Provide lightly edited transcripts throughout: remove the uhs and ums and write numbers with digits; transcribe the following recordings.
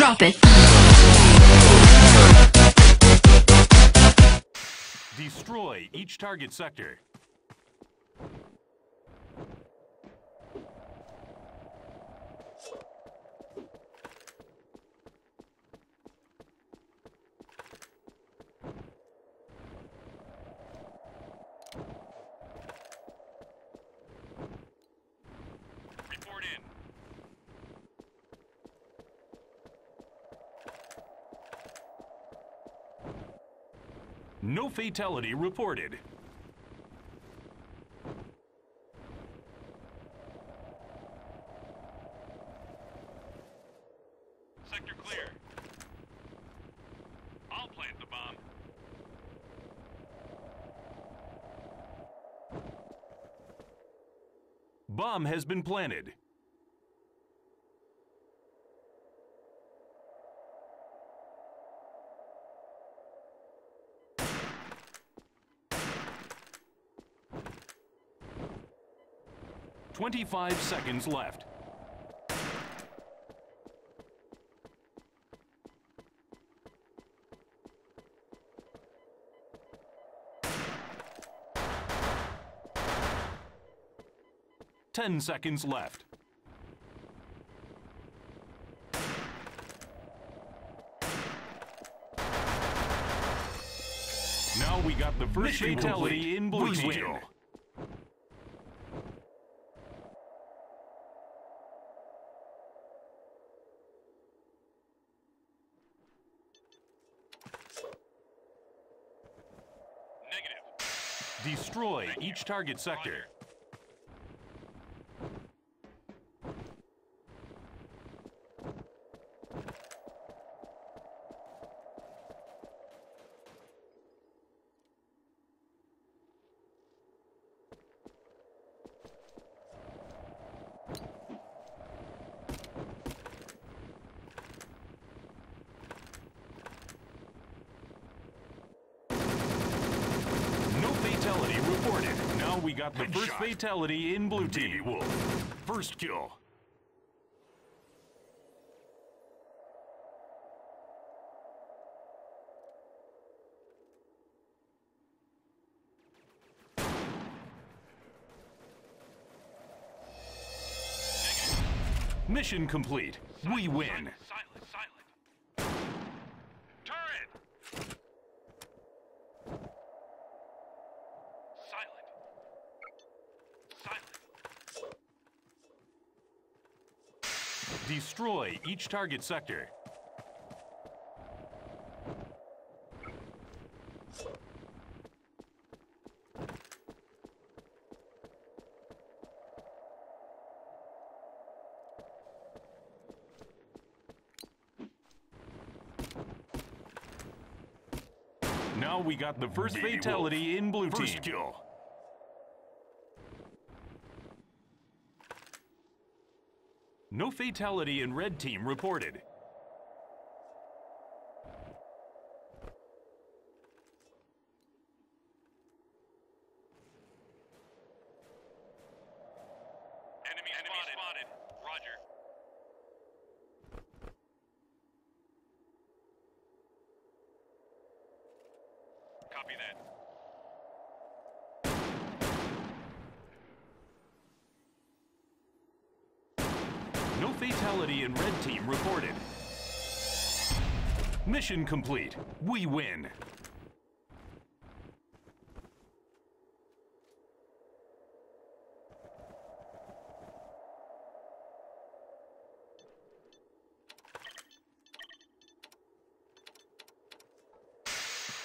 Drop it. Destroy each target sector. No fatality reported. Sector clear. I'll plant the bomb. Bomb has been planted. Twenty-five seconds left. Ten seconds left. 1 fatality in Blue Seal. Negative. Destroy each target sector. Reported. Now we got the first fatality in Blue Team. Wolf. First kill. Mission complete. We win. Destroy each target sector. Now we got the first fatality in Blue Team. First kill. No fatality in Red Team reported. Enemy spotted. Roger. Copy that. No fatality in Red Team reported. Mission complete. We win.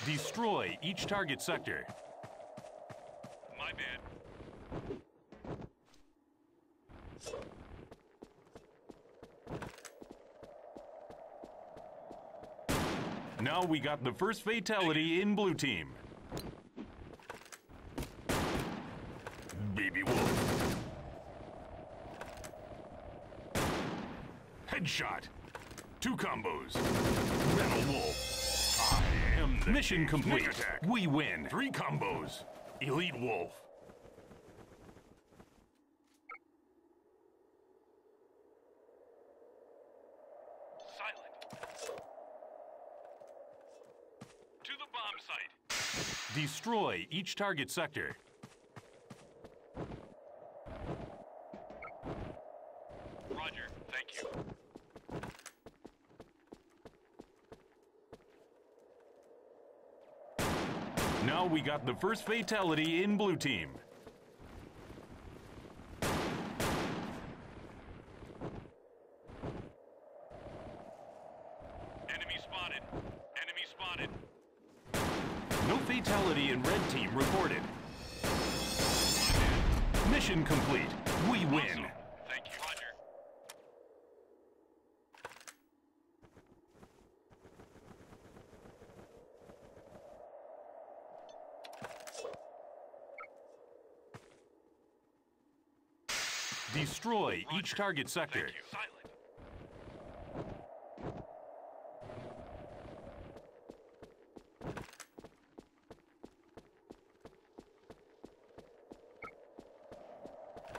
Destroy each target sector. My bad. Now we got the first fatality in Blue Team. Baby Wolf. Headshot. 2 combos. Metal Wolf. I am the mission complete. We win. 3 combos. Elite Wolf. Silent. bomb site. Destroy each target sector. Roger, thank you. Now we got the first fatality in blue team. Enemy spotted. Enemy spotted. No fatality in red team reported. Mission complete. We win. Awesome. Thank you. Roger. Destroy Roger. Each target sector. Thank you. Silent.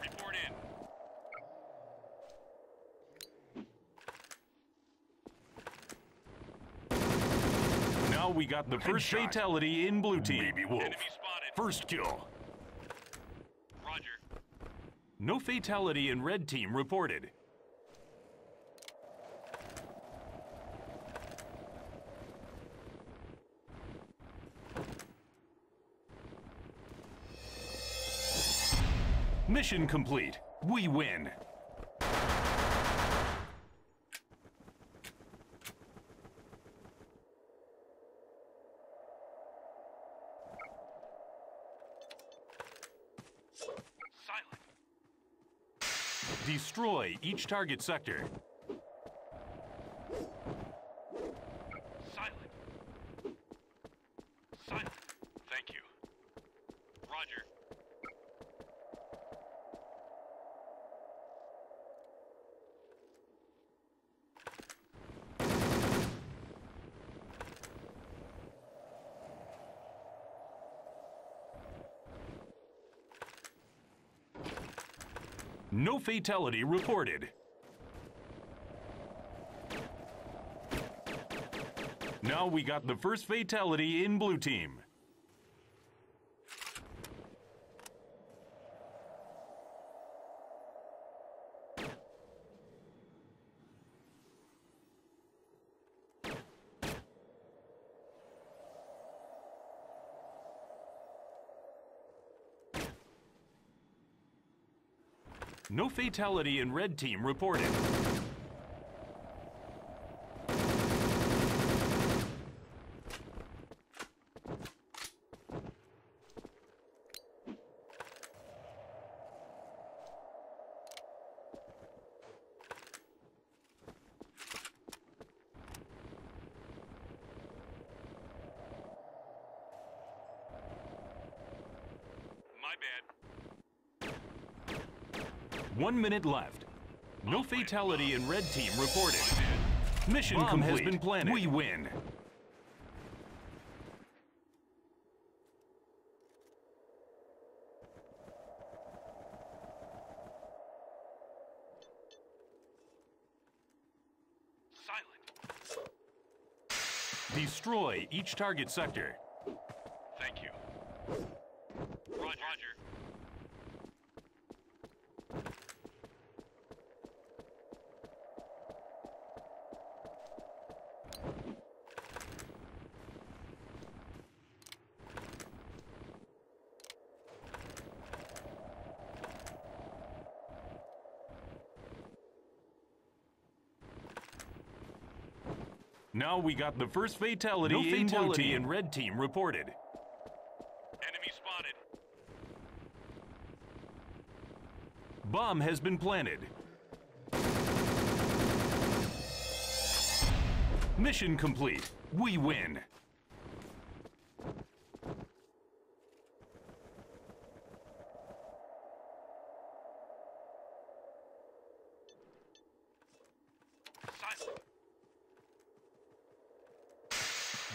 Report in. Now we got the first Headshot. Fatality in blue team. Baby Wolf. Enemy spotted. First kill. Roger. No fatality in red team reported. Mission complete. We win. Silent. Destroy each target sector. Silent. Silent. Thank you. Roger. No fatality reported. Now we got the first fatality in blue team. No fatality in red team reported. My bad. 1 minute left. No fatality in red team reported. Mission complete. Bomb has been planted. We win. Silent. Destroy each target sector. Thank you. Roger. Roger. Now we got the first fatality, in red team reported. Enemy spotted. Bomb has been planted. Mission complete. We win. Silent.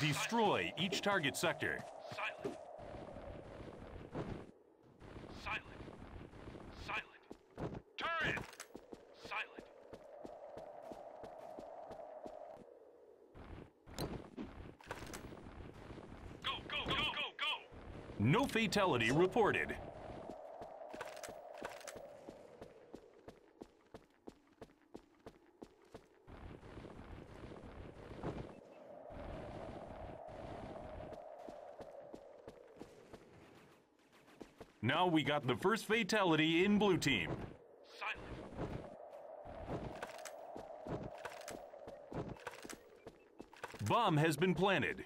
Destroy each target sector. Silent. Silent. Silent. Turret! Silent. Go! No fatality reported. Now we got the first fatality in blue team. Silent. Bomb has been planted.